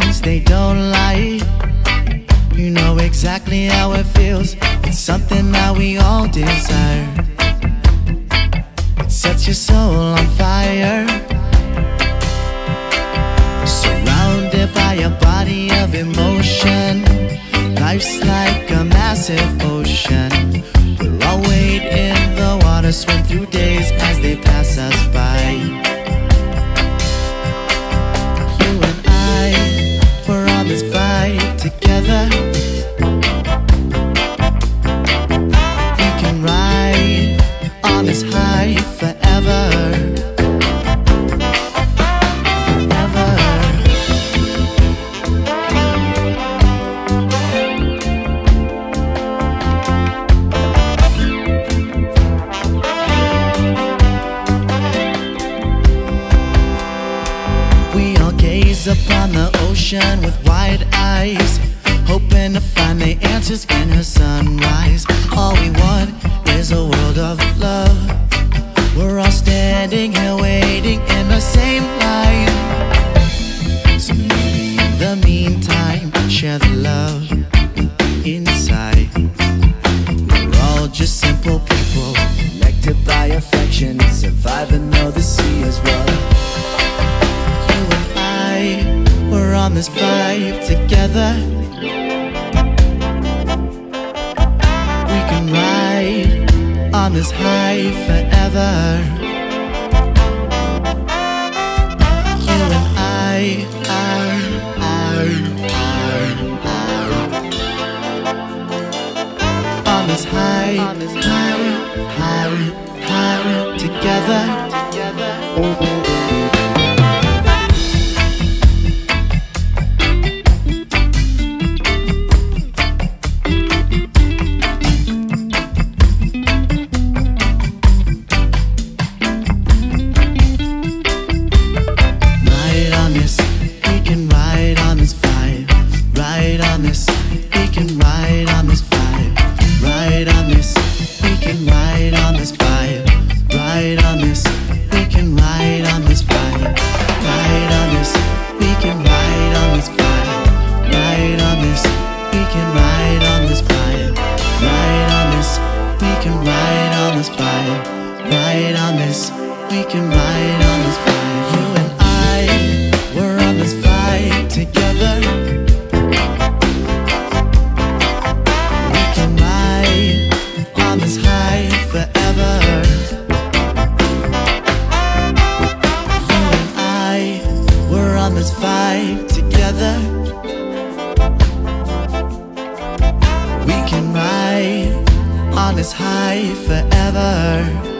friends, they don't lie. You know exactly how it feels. It's something that we all desire. It sets your soul on fire. Surrounded by a body of emotion, life's like a massive ocean. We're all weighed in the water, swim through days as they pass us by. Together we can ride on this high forever, forever. We all gaze upon the ocean with wide eyes, hoping to find the answers in her sunrise. All we want is a world of love. We're all standing here waiting in the same line. So maybe in the meantime, share the love inside. We're all just simple people, connected by affection, surviving though the sea is rough. You and I, we're on this vibe together. On this high forever. You and I on this high, high together. On this high forever.